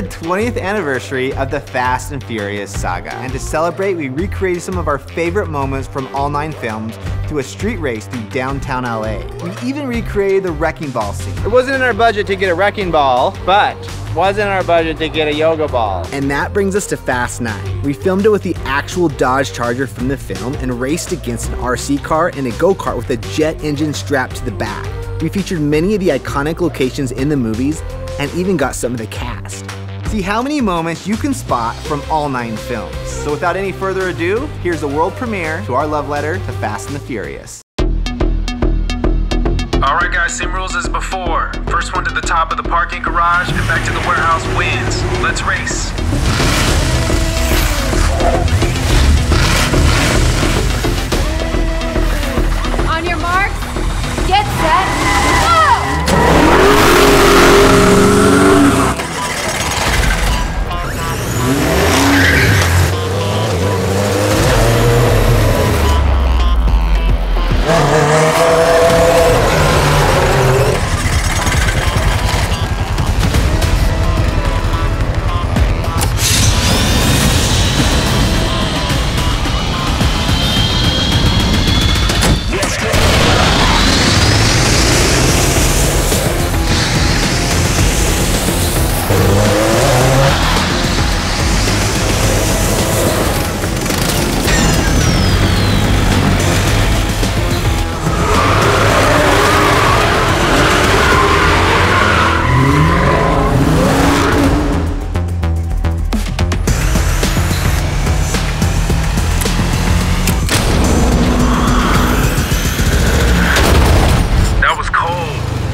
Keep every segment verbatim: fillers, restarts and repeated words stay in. the twentieth anniversary of the Fast and Furious saga. And to celebrate, we recreated some of our favorite moments from all nine films through a street race through downtown L A. We even recreated the wrecking ball scene. It wasn't in our budget to get a wrecking ball, but wasn't our budget to get a yoga ball. And that brings us to Fast nine. We filmed it with the actual Dodge Charger from the film and raced against an R C car and a go-kart with a jet engine strapped to the back. We featured many of the iconic locations in the movies and even got some of the cast. See how many moments you can spot from all nine films. So without any further ado, here's the world premiere to our love letter to Fast and the Furious. Alright guys, same rules as before. First one to the top of the parking garage and back to the warehouse wins. Let's race. On your marks, get set, go!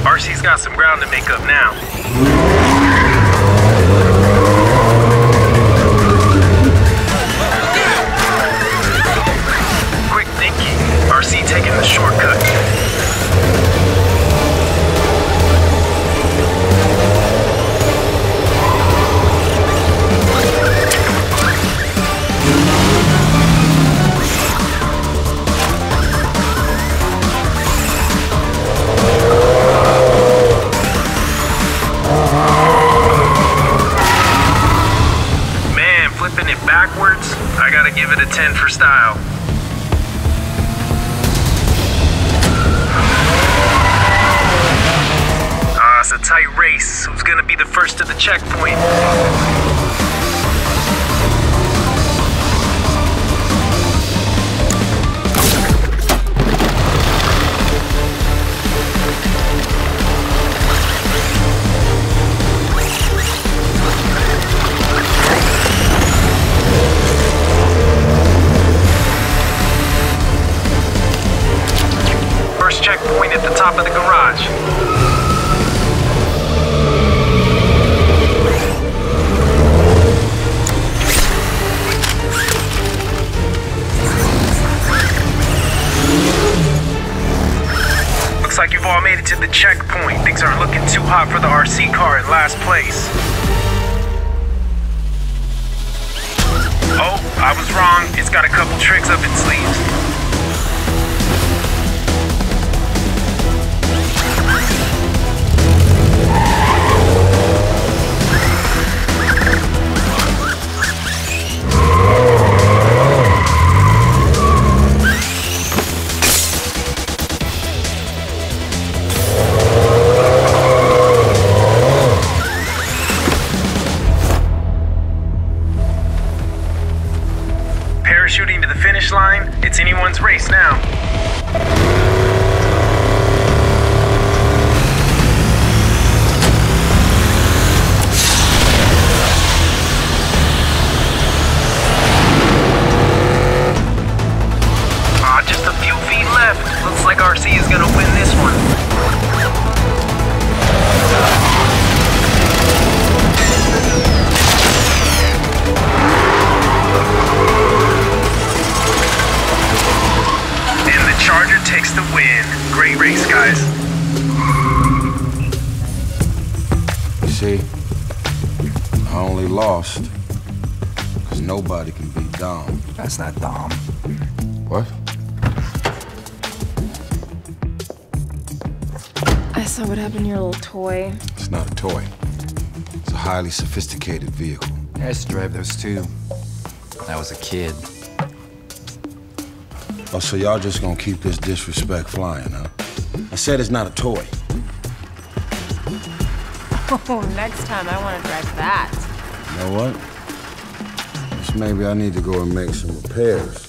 R C's got some ground to make up now. Quick thinking. R C taking the shortcut. Flipping it backwards, I gotta give it a ten for style. Ah, it's a tight race. Who's gonna be the first to the checkpoint? Checkpoint at the top of the garage. Looks like you've all made it to the checkpoint. Things aren't looking too hot for the R C car in last place. Oh, I was wrong. It's got a couple tricks up its sleeves. Shooting to the finish line, it's anyone's race now. Ah, uh, just a few feet left. Looks like R C is gonna win this one. Charger takes the win. Great race, guys. You see, I only lost because nobody can beat Dom. That's not Dom. What? I saw what happened to your little toy. It's not a toy. It's a highly sophisticated vehicle. I used to drive those too when I was a kid. Oh, so y'all just gonna keep this disrespect flying, huh? I said it's not a toy. Oh, next time I want to drive that. You know what? Just maybe I need to go and make some repairs.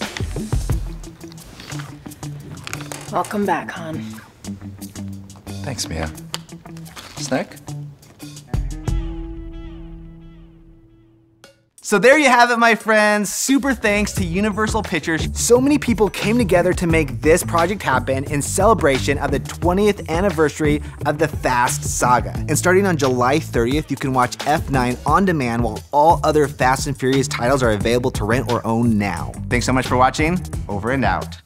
Welcome back, hon. Thanks, Mia. Snack? So there you have it, my friends. Super thanks to Universal Pictures. So many people came together to make this project happen in celebration of the twentieth anniversary of the Fast saga. And starting on July thirtieth, you can watch F nine on demand while all other Fast and Furious titles are available to rent or own now. Thanks so much for watching. Over and out.